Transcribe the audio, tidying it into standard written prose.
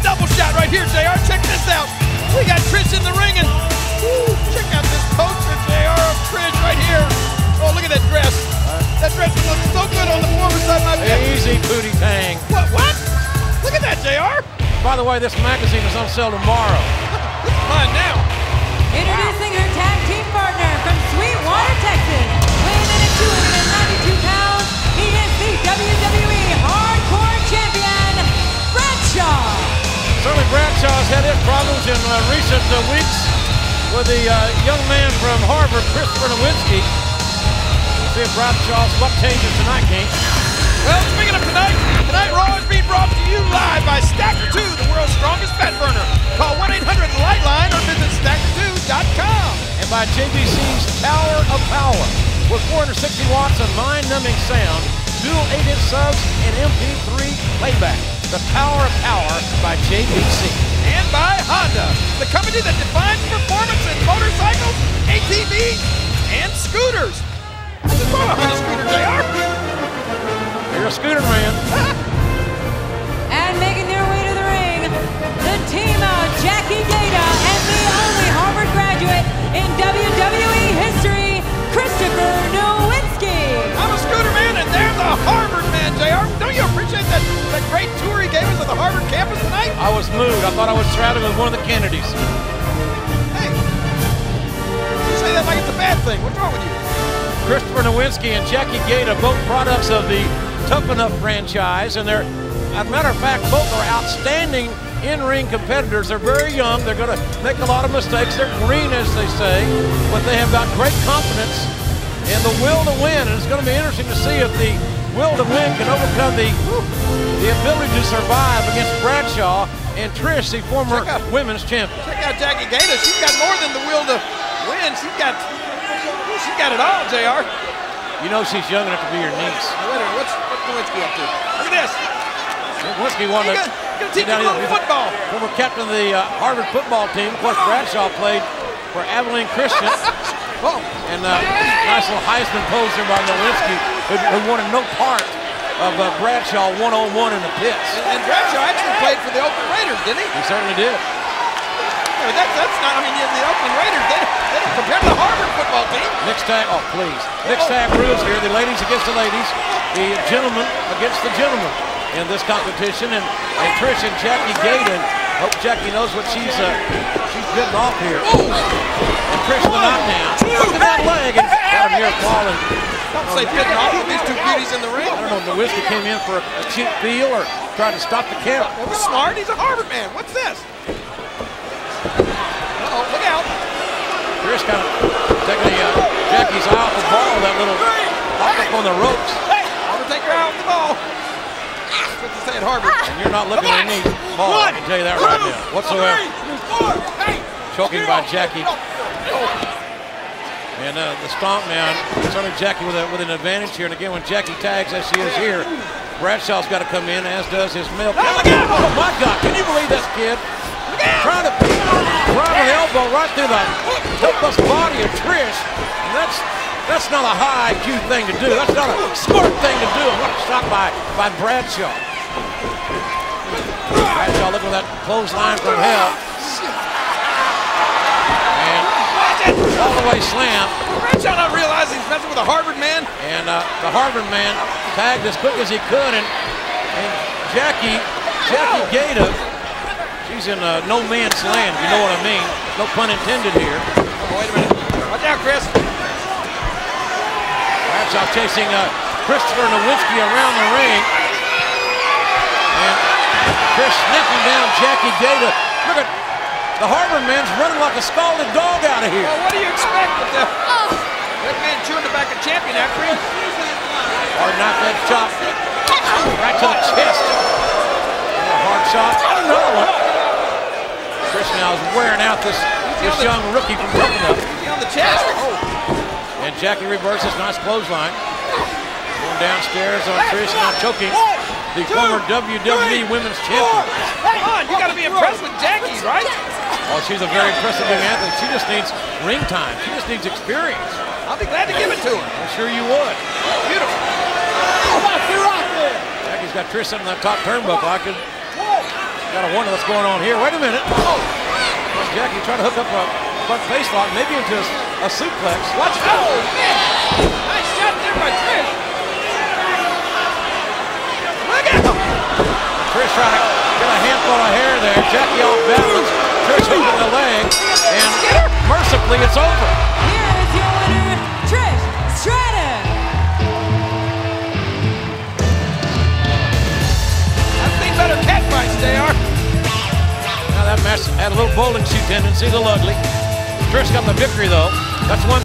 a double shot right here, JR. Check this out. We got Trish in the ring, and woo, check out this poster, JR, of Trish right here. Oh, look at that dress. That dress looks so good on the floor beside my bed. Easy, booty tang. What? Look at that, JR. By the way, this magazine is on sale tomorrow. Look at mine now. Introducing her tag team partner from Sweetwater, Texas. Weighing in at 292 pounds, he is the WWE Hardcore Champion, Bradshaw. Certainly Bradshaw's had his problems in recent weeks with the young man from Harvard, Christopher Nowinski. We'll see if Bradshaw's luck changes tonight, King. Well, speaking of tonight, Raw is being brought to you live by Stacker 2, the world's strongest fat burner. Call 1-800-LIGHTLINE or visit Stacker2.com. And by JBC's Tower of Power. With 460 watts of mind-numbing sound, dual 8-inch subs, and MP3 playback. The Tower of Power by JBC. And by Honda, the company that defines performance in motorcycles, ATVs, and scooters. I just bought a Honda scooter, JR. You're a scooter man. And making their way to the ring, the team of Jackie Gayda and the only Harvard graduate in WWE history, Christopher Nowinski. I'm a scooter man, and they're the Harvard man, JR. Don't you appreciate that great tour he gave us at the Harvard campus tonight? I was moved. I thought I was traveling with one of the Kennedys. Hey, you say that like it's a bad thing. What's wrong with you? Christopher Nowinski and Jackie Gayda, both products of the Tough Enough franchise, and they're, as a matter of fact, both are outstanding in-ring competitors. They're very young, they're gonna make a lot of mistakes, they're green as they say, but they have got great confidence and the will to win, and it's gonna be interesting to see if the will to win can overcome the ability to survive against Bradshaw and Trish, the former women's champion. Check out Jackie Gayda, she's got more than the will to win, she's got it all, JR. You know she's young enough to be your niece. Wait a minute, what's Nowinski up to? Look at this. Nowinski won the football. Former captain of the Harvard football team. Of course, Bradshaw played for Abilene Christian. And nice little Heisman pose there by Nowinski, who wanted no part of Bradshaw one-on-one in the pits. And Bradshaw actually played for the Oakland Raiders, didn't he? He certainly did. I mean, that's not, I mean, the Oakland Raiders, they don't compare to the Harvard football team. Next tag, oh, please. Next tag rules here, the ladies against the ladies, the gentlemen against the gentlemen in this competition. And Trish and Jackie Gayda, hope Jackie knows what she's getting off here. Ooh. And Trish the knockdown. Look at that leg, and got him here falling. Don't say getting off with these two beauties in the ring. I don't know if Nowinski came in for a cheap deal or tried to stop the count. Well, we're smart, he's a Harvard man. What's this? Uh-oh, look out. Trish kind of taking the Jackie's eye off the ball, that little pop up on the ropes. Hey, I'm going to take her out of the ball. That's what they say at Harvard. And you're not looking at any ball, I can tell you that right now, whatsoever. Choking by Jackie. And the stomp now, certainly Jackie with an advantage here. And again, when Jackie tags as she is here, Bradshaw's got to come in, as does his male. Oh, my God, can you believe this kid? Trying to drive an elbow right through the topless body of Trish. And that's not a high IQ thing to do. That's not a smart thing to do. What a shot by Bradshaw. Bradshaw looking at that clothesline from hell. And all the way slam. Bradshaw not realizing he's messing with a Harvard man. And the Harvard man tagged as quick as he could. And Jackie Gayda, she's in no man's land, if you know what I mean. No pun intended here. Oh, wait a minute. Watch out, Chris. Bradshaw chasing Christopher Nowinski around the ring. And Chris snapping down Jackie Gayda. Look at the Harvard man's running like a scalded dog out of here. Well, what do you expect with that? That man chewing the back of champion after him. Hard knock that chop right to the chest. Hard shot. Another one. Trish now is wearing out this young rookie from Tough Enough. On the chest. Oh. And Jackie reverses, nice clothesline. Going downstairs on Trish now choking the former WWE Women's Champion. Come on, you got to be impressed with Jackie, right? Oh, she's a very impressive young athlete. She just needs ring time. She just needs experience. I'll be glad to give it to her. I'm sure you would. Beautiful. Jackie's got Trish on that top turnbuckle. I could Gotta wonder what's going on here. Wait a minute. Oh! Jackie trying to hook up a front face lock, maybe into a suplex. Watch out! Oh, man! Nice shot there by Trish! Look out! Trish trying to get a handful of hair there. Jackie off balance. Trish hooking the leg. And mercifully, it's over. Here is your winner, Trish Stratus. I've seen better cat fights, they are. Now that match had a little bowling shoe tendency, a little ugly. Trish got the victory, though. That's one.